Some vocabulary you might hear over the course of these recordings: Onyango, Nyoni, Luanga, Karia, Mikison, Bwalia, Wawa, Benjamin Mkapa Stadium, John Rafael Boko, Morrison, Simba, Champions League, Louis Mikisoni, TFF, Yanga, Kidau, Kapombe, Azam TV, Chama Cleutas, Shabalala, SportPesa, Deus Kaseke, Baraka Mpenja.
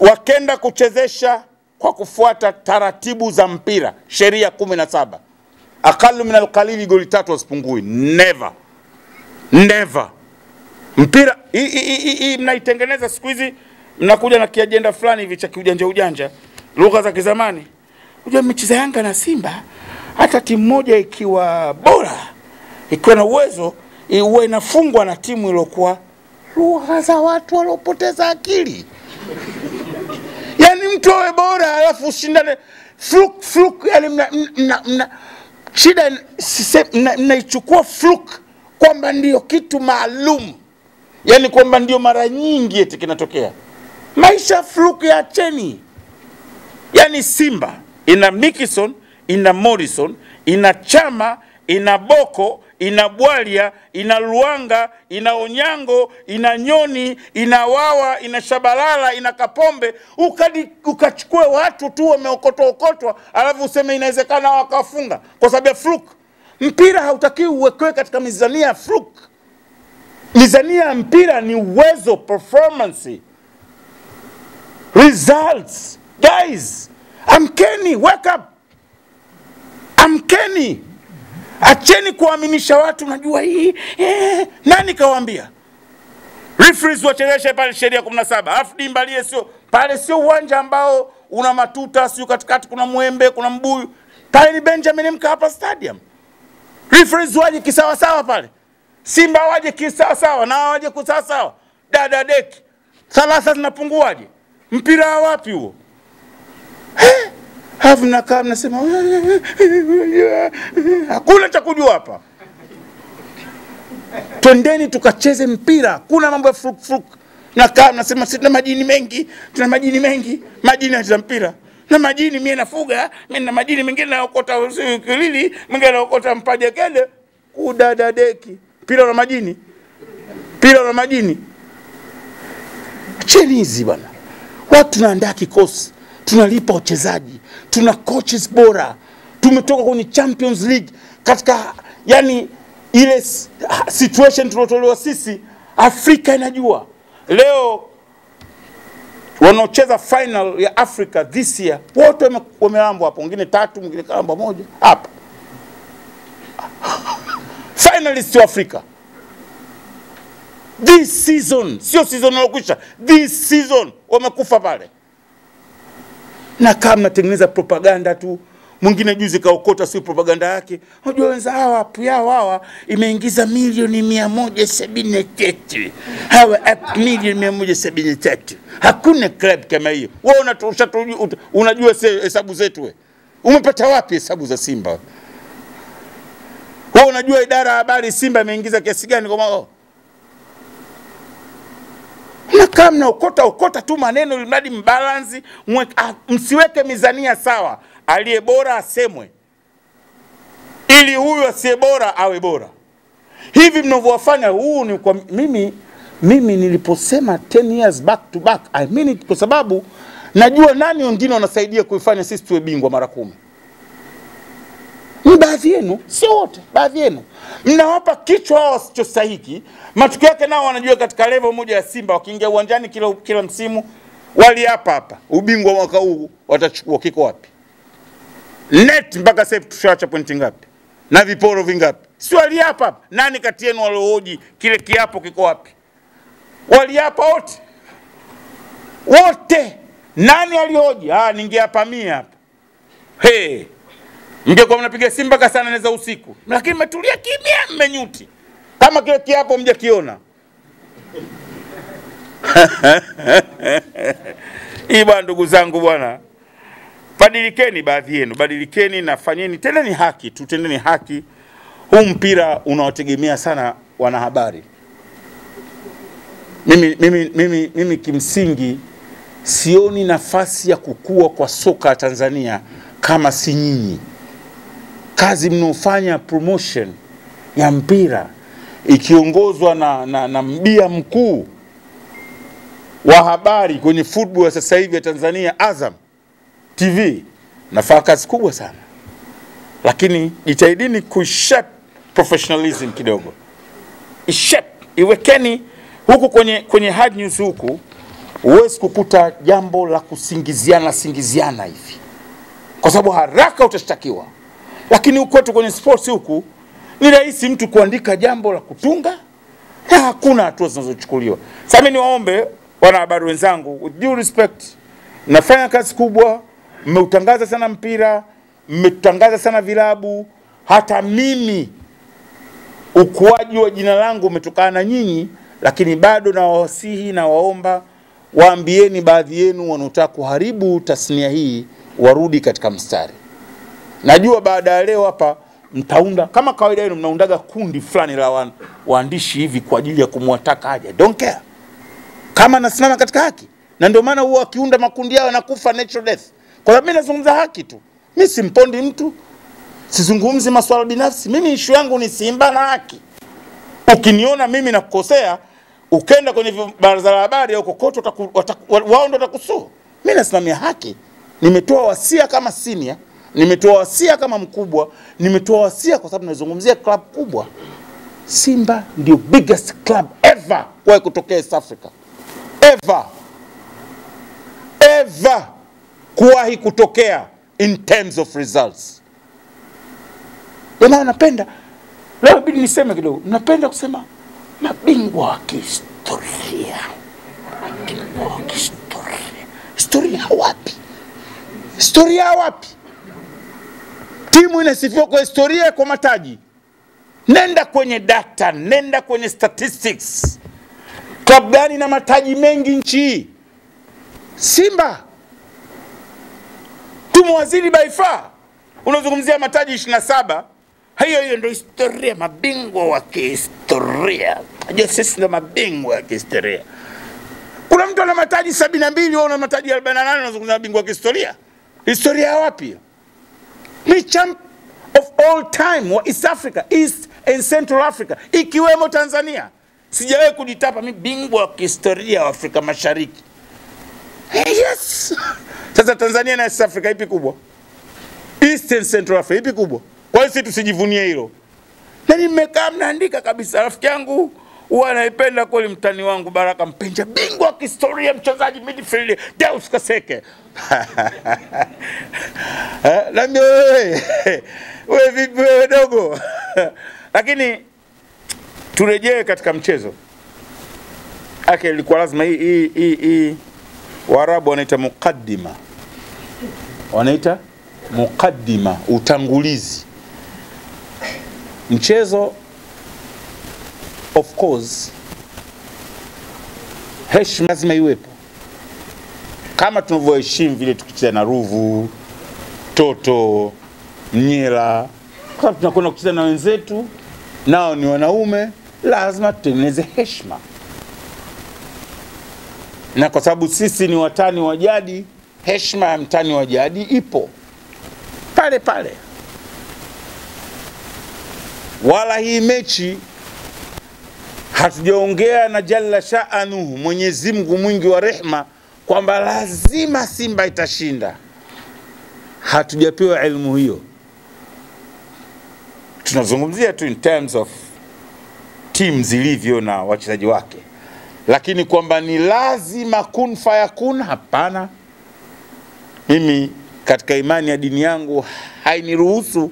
wakenda kuchezesha kwa kufuata taratibu za mpira, sheria 17. Akalu minal kalili, goli 3 wasipungui. Never. Never. Mpira hii mnaitengeneza siku hizi, mnakuja na kiajenda fulani hivi cha kiujanja ujanja, lugha za kizamani. Unajua mechi za Yanga na Simba, hata timu moja ikiwa bora, ikiwa na uwezo, iwe inafungwa na timu iliyokuwa lugha za watu waliopoteza akili. Yaani mtu awe bora alafu ushindane fluk, yaani shida mnaichukua fluk kwamba ndio kitu maalum. Yaani kwamba ndio mara nyingi eti kinatokea. Maisha fluk ya cheni. Yaani Simba ina Mikison, ina Morrison, ina Chama, ina Boko, ina Bwalia, ina Luanga, ina Onyango, ina Nyoni, ina Wawa, ina Shabalala, ina Kapombe. Ukachukue watu tu wameokotwa, alafu useme inawezekana wakafunga kwa sababu ya fluke. Mpira hautaki uwekwe katika mizania ya fluke. Mizania ya mpira ni uwezo, performance, results. Guys, amkeni, wake up. Amkeni. Acheni kuaminisha watu, unajua hii, nani kawaambia? Referees wachezeshe pale sheria 17. Alafu dimbalie, sio pale, sio uwanja ambao una matuta, sio katikati kuna mwembe, kuna mbuyu. Pale ni Benjamin Mkapa Stadium. Referees waje kisawa sawa pale. Simba waje kisawa sawa na waje kusawa sawa. Dada deki. Salasa zinapunguaje? Mpira wapi huo? Hafu nakaa mnasema hakuna cha kujua hapa. Twendeni tukacheze mpira. Kuna mambo ya fluk fluk. Nakaa mnasema sisi tuna majini mengi, majini ya mpira. Na majini mimi nafuga, mimi na majini mengine naokota kilili, mengine naokota mpaje kende, kudada deki. Pira na majini. Pira na majini. Chenizi bwana. Watu tunaandaa kikosi. Tunalipa wachezaji, tuna coaches bora, tumetoka kwenye Champions League katika yani ile situation tulotolewa sisi. Afrika inajua leo wanaocheza final ya Africa this year wote wamelambwa hapo, wengine 3, wengine kalamba moja hapa. Finalists wa Afrika this season, sio season iliyokwisha, this season wamekufa pale. Na kama mnatengeneza propaganda tu, mwingine juzi kaokota sio propaganda yake. Unajua wenza hawa apu yao hawa imeingiza milioni 173. Hawa app milioni 173. Hakuna club kama hiyo. Wewe unatosha, unajua hesabu zetu wewe. Umepata wapi hesabu za Simba? Wewe unajua idara ya habari Simba imeingiza kiasi gani kwa wao? Na kama ukota tu maneno ilimradi mbalansi, msiweke mizania sawa. Aliye bora asemwe ili huyu asiye bora awe bora. Hivi mnavyofanya huu ni kwa mimi niliposema 10 years back to back, I mean it, kwa sababu najua nani wengine wanasaidia kuifanya sisi tuwe bingwa mara 10. Ni baadhi yenu, sio wote, baadhi yenu. Mnawapa kichwa wao wasichostahiki. Matukio yake nao wanajua katika level moja ya Simba wakiingia uwanjani kila msimu waliapa hapa. Ubingwa mwaka huu watachukua kiko wapi? Net mpaka sasa tushaacha pointi ngapi? Na viporo vingapi? Sio waliapa hapa. Nani kati yenu waliohoji kile kiapo kiko wapi? Waliapa wote. Wote. Nani alihoji? Ah, ningeapa 100 hapa. Hey. Mgekuwa mnapiga Simba ka sana neza usiku. Lakini mmetulia kimya, mmenyuti. Kama kile kiapo mjakiona. Iba ndugu zangu bwana. Badilikeni baadhi yenu, badilikeni na fanyeni tendeni haki, tutendeni haki. Huu mpira unaotegemea sana wanahabari. Mimi kimsingi sioni nafasi ya kukua kwa soka Tanzania kama si nyinyi. Kazi mnaofanya promotion ya mpira ikiongozwa na mbia mkuu wa habari kwenye football ya sasa hivi ya Tanzania, Azam TV, nafanya kazi kubwa sana. Lakini jitahidini kushape professionalism kidogo. Ishape, iwekeni huku kwenye hard news huku Uwezi kukuta jambo la kusingiziana hivi, kwa sababu haraka utashtakiwa. Lakini ukwetu kwenye sports huku ni rahisi mtu kuandika jambo la kutunga na hakuna hatua zinazochukuliwa. Sasa mimi niwaombe wanahabari wenzangu, with due respect, nafanya kazi kubwa, mmeutangaza sana mpira, mmetangaza sana vilabu, hata mimi ukuaji wa jina langu umetokana nyinyi, lakini bado na wasihi na waomba, waambieni baadhi yenu wanaotaka kuharibu tasnia hii warudi katika mstari. Najua baada ya leo hapa mtaunda kama kawaida yenu mnaundaga kundi fulani la waandishi hivi kwa ajili ya kumwataka aje. Don't care. Kama nasimama katika haki, na ndio maana huwa akiunda makundi yao nakufa natural death. Kwa sababu mimi nazungumza haki tu. Mimi simpondi mtu. Sizungumzi masuala binafsi. Mimi issue yangu ni Simba na haki. Ukiniona mimi nakukosea, ukenda kwenye baraza la habari au kokoto wao ndio watakusua. Mimi nasimamia haki. Nimetoa wasia kama senior, nimetoa wasia kama mkubwa, nimetoa wasia kwa sababu nazungumzia club kubwa. Simba ndio biggest club ever kwa kutokea East Africa. Ever kuwahi kutokea in terms of results. Ndio napenda leo bidi niseme kidogo. Napenda kusema mabingwa wa kihistoria. Historia wapi? Timu inasifiwa kwa historia, kwa mataji. Nenda kwenye data, nenda kwenye statistics. Club gani na mataji mengi nchi? Simba. Tumewazidi by far. Unazungumzia mataji 27. Hiyo ndio historia, mabingwa wa kihistoria. Hiyo sisi ndio mabingwa wa kihistoria. Kuna mtu ana mataji 72, wao na mataji 48, unazungumzia mabingwa wa kihistoria. Historia wapi? Ni champ of all time wa East Africa, East and Central Africa, ikiwemo Tanzania. Sijawahi kujitapa mimi bingwa wa kihistoria wa Afrika Mashariki. Hey, yes. Sasa Tanzania na East Africa ipi kubwa? East and Central Africa ipi kubwa? Kwa hiyo sisi tusijivunie hilo. Na nimekaa mnaandika kabisa, rafiki yangu huwa naipenda kweli, mtani wangu Baraka Mpenja, bingwa wa kihistoria mchezaji midfield Deus Kaseke. Na mimi wewe vipi wewe dogo? Lakini turejee katika mchezo. Ake ilikuwa lazima hii Waarabu wanaita mukaddima. Wanaita mukaddima, utangulizi. Mchezo, of course, heshima lazima iwepo. Kama tunavyoheshimu vile tukicheza na Ruvu, Toto, Mnyela, kwa tunakwenda kucheza na wenzetu, nao ni wanaume, lazima tutengeneze heshima. Na kwa sababu sisi ni watani wa jadi, heshima ya mtani wa jadi ipo pale pale. Wala hii mechi hatujaongea na Jalla Sha'anuhu, Mwenyezi Mungu mwingi wa rehema, kwamba lazima Simba itashinda. Hatujapewa elimu hiyo. Tunazungumzia tu in terms of teams zilivyo na wachezaji wake. Lakini kwamba ni lazima kun fayakun, hapana. Mimi katika imani ya dini yangu hainiruhusu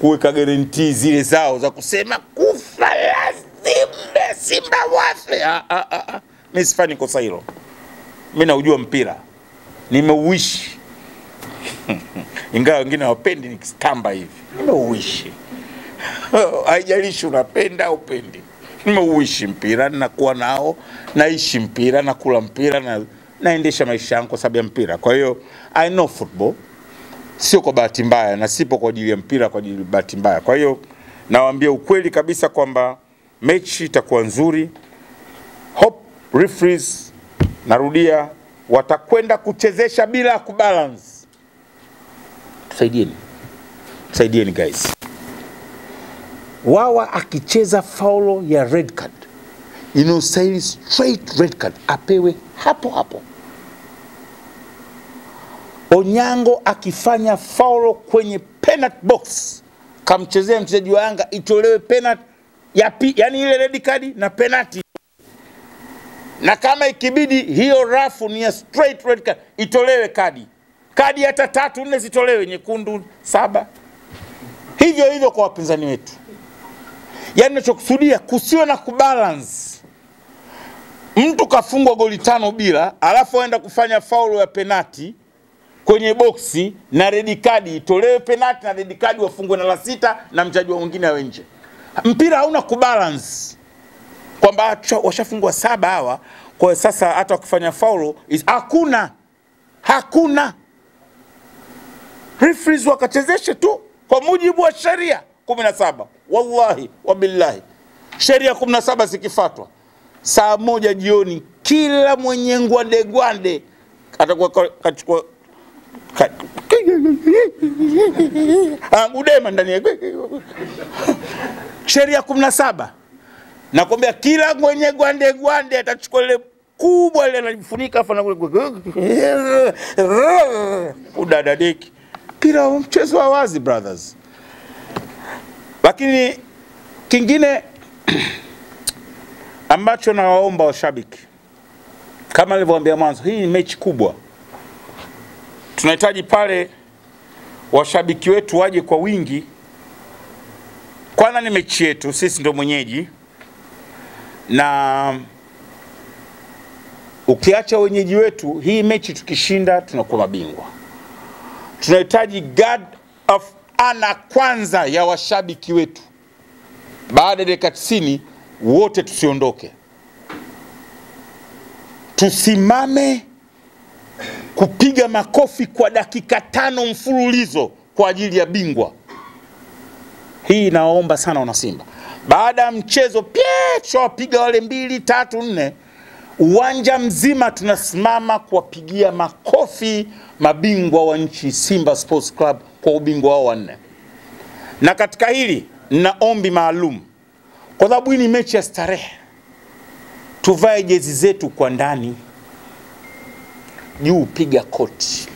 kuweka guarantee zile zao za kusema kufa lazima Simba wafe. Mimi sifani kosa hilo. Mimi naujua mpira, nimeuishi. Ingawa wengine hawapendi nikistamba hivi, nimeuishi. Haijalishi unapenda au upendi, nimeuishi mpira, ninakuwa nao, naishi mpira, nakula mpira, naendesha maisha yangu kwa sababu ya mpira. Kwa hiyo I know football, sio kwa bahati mbaya, na sipo kwa ajili ya mpira kwa ajili ya bahati mbaya. Kwa hiyo nawaambia ukweli kabisa kwamba mechi itakuwa nzuri. Hope referees, narudia, watakwenda kuchezesha bila kubalance. Saidieni guys. Wawa akicheza faulo ya red card, saili straight red card, apewe hapo hapo. Onyango akifanya faulo kwenye penalty box, kamchezea mchezaji wa Yanga, itolewe penalty, yani ile red card na penalty. Na kama ikibidi hiyo rafu ni ya straight red card, itolewe kadi. Kadi hata 3-4 zitolewe, nyekundu 7. Hivyo hivyo kwa wapinzani wetu. Yaani ninachokusudia kusiwe na kubalance. Mtu kafungwa goli 5 bila, alafu aenda kufanya faulu ya penalti kwenye boksi na red card itolewe penalti na red card wafungwe na la 6 na mchezaji mwingine awe nje. Mpira hauna kubalance. Kwamba washafungwa 7 hawa, kwa sasa hata kufanya faulu hakuna. Referees wakachezeshe tu kwa mujibu wa sheria 17. Wallahi wabillahi, sheria 17 zikifuatwa, saa 1 jioni kila mwenye ngwande gwande atakuwa kachukua angudema ndani ya sheria 17. Nakwambia kila mwenye gwande gwande atachukua ile kubwa ile inajifunika afa na kule udadadeki. Mpira mchezo wa wazi, brothers. Lakini kingine ambacho nawaomba washabiki, kama nilivyowaambia mwanzo, hii ni mechi kubwa. Tunahitaji pale washabiki wetu waje kwa wingi. Kwanza ni mechi yetu, sisi ndio mwenyeji. Na ukiacha wenyeji wetu, hii mechi tukishinda tunakuwa mabingwa. Tunahitaji guard of honor kwanza ya washabiki wetu. Baada ya dakika 90 wote tusiondoke. Tusimame kupiga makofi kwa dakika 5 mfululizo kwa ajili ya bingwa. Hii naomba sana wana Simba. Baada ya mchezo piecho piga wale 2, 3, 4, uwanja mzima tunasimama kuwapigia makofi mabingwa wa nchi Simba Sports Club kwa ubingwa wao wa 4. Na katika hili nina ombi maalum. Kwa sababu hii ni mechi ya starehe, tuvae jezi zetu kwa ndani. Juu piga koti.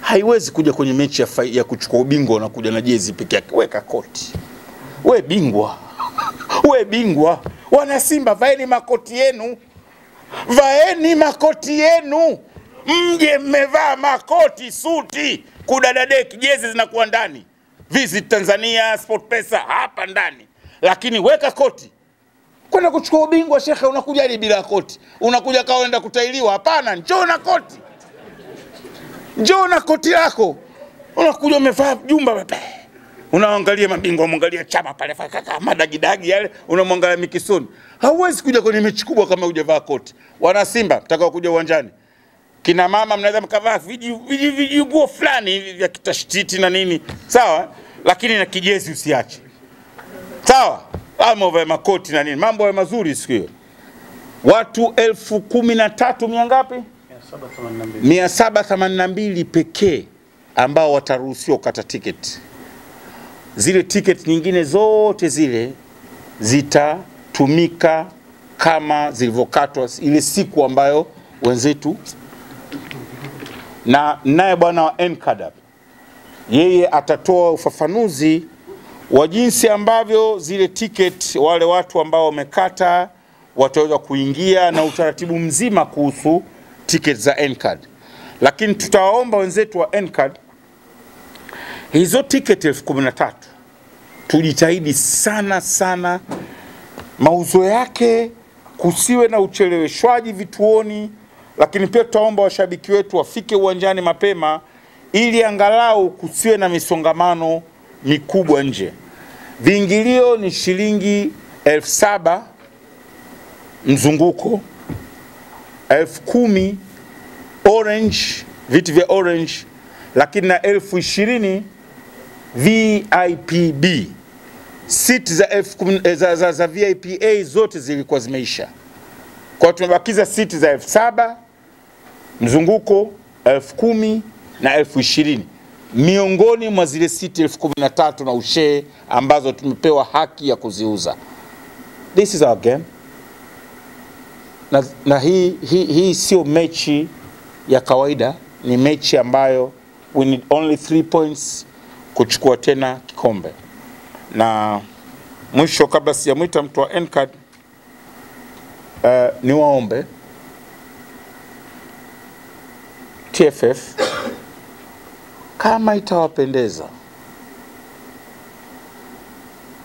Haiwezi kuja kwenye mechi ya kuchukua ubingwa na kuja na jezi peke yake. Weka koti. We bingwa. We bingwa. Wana Simba, vaeni makoti yenu. Vaeni makoti yenu. Mje mmevaa makoti, suti, kudadadeki, jezi zinakuwa ndani. Visit Tanzania, Sport Pesa hapa ndani. Lakini weka koti. Kwenda kuchukua ubingwa shekhe, unakuja bila koti. Unakuja kaenda kutailiwa, hapana, njoo na koti. Njoo na koti lako. Unakuja umevaa jumba baba. Unaangalia mabingwa, unaangalia Chama pale kaka madagidagi yale, unamwangalia Mikisoni. Hauwezi kuja kwenye mechi kubwa kama hujavaa koti. Wana Simba, mtakao kuja uwanjani, kina mama mnaweza mkavaa vijiguo fulani hivi vya kitashiti na nini, sawa, lakini na kijezi usiache. Sawa, ama uvae makoti na nini, mambo hayo mazuri siku hiyo. Watu 13,000 mia ngapi? 782 pekee ambao wataruhusiwa kukata tiketi. Zile ticket nyingine zote zile zitatumika kama zilivokatwa ile siku ambayo wenzetu. Na naye bwana wa Nkadab, yeye atatoa ufafanuzi wa jinsi ambavyo zile ticket wale watu ambao wamekata wataweza kuingia na utaratibu mzima kuhusu ticket za Nkad. Lakini tutaomba wenzetu wa Nkad, hizo ticket 13,000 tujitahidi sana sana mauzo yake kusiwe na ucheleweshwaji vituoni. Lakini pia tutaomba washabiki wetu wafike uwanjani mapema ili angalau kusiwe na misongamano mikubwa nje. Viingilio ni shilingi 7,000 mzunguko, 10,000 orange, viti vya orange, lakini na 20,000 VIPB. Seat za VIPA zote zilikuwa zimeisha. Kwa tumebakiza seat za 7,000 mzunguko, 10,000 na 20,000. Miongoni mwa zile seat 13,000 na ushee ambazo tumepewa haki ya kuziuza. This is our game. Na hii sio mechi ya kawaida, ni mechi ambayo we need only 3 points kuchukua tena kikombe. Na mwisho kabla sijamwita mtu wa Nkad, niwaombe TFF kama itawapendeza.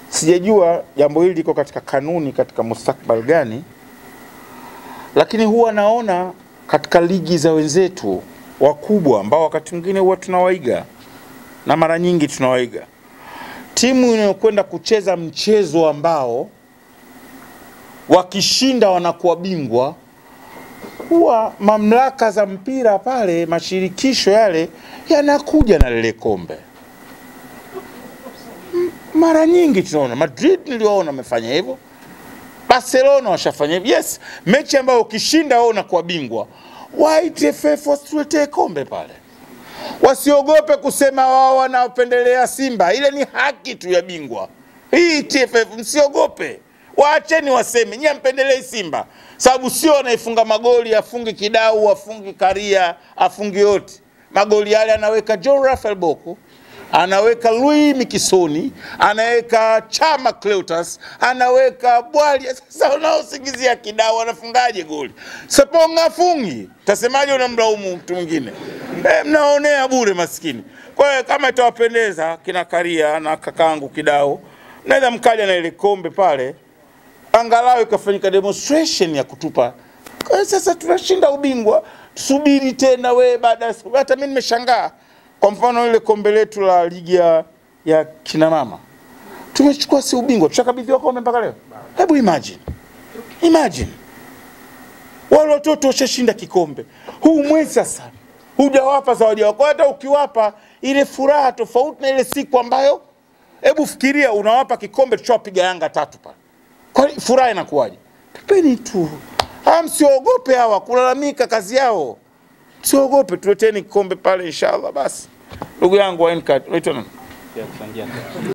Sijajua jambo hili liko katika kanuni katika mustakbal gani, lakini huwa naona katika ligi za wenzetu wakubwa ambao wakati mwingine huwa tunawaiga na mara nyingi tunawaiga, timu inayokwenda kucheza mchezo ambao wakishinda wanakuwa bingwa, huwa mamlaka za mpira pale, mashirikisho yale, yanakuja na lile kombe. Mara nyingi tunaona Madrid niliwaona wamefanya hivyo, Barcelona washafanya hivyo. Yes, mechi ambayo ukishinda wao unakuwa bingwa. Why TFF wasiletee kombe pale? Wasiogope kusema wao wanapendelea Simba. Ile ni haki tu ya bingwa. Hii TFF msiogope. Waacheni waseme nyinyi mpendelee Simba. Sababu sio anaifunga magoli, afungi Kidau, afungi Karia, afungi yote. Magoli yale anaweka John Rafael Boko, anaweka Louis Mikisoni, anaweka Chama Cleutas, anaweka Bwali. Sasa unaosingizia Kidau anafungaje goli? Saponga fungi. Utasemaje unamlaumu mtu mwingine? Mnaonea bure maskini. Kwa hiyo kama itawapendeza kina Karia na kakangu Kidau, naweza mkaja na ile kombe pale. Angalau ikafanyika demonstration ya kutupa. Kwa sasa tunashinda ubingwa, tusubiri tena wewe baada. Hata mimi nimeshangaa. Kwa mfano ile kombe letu la ligi ya kina mama, tumechukua si ubingwa, tushakabidhiwa kombe mpaka leo. Hebu imagine. Imagine. Wale watoto washashinda kikombe. Huu mwezi sasa hujawapa zawadi yako. Hata ukiwapa ile furaha tofauti na ile siku ambayo, hebu fikiria unawapa kikombe tuchopiga Yanga 3 pale. Kwa furaha inakuwaje? Tupeni tu. Msiogope hawa kulalamika kazi yao. Msiogope, tuleteni kikombe pale inshallah basi. Ndugu yangu Wainka, unaitwa nani?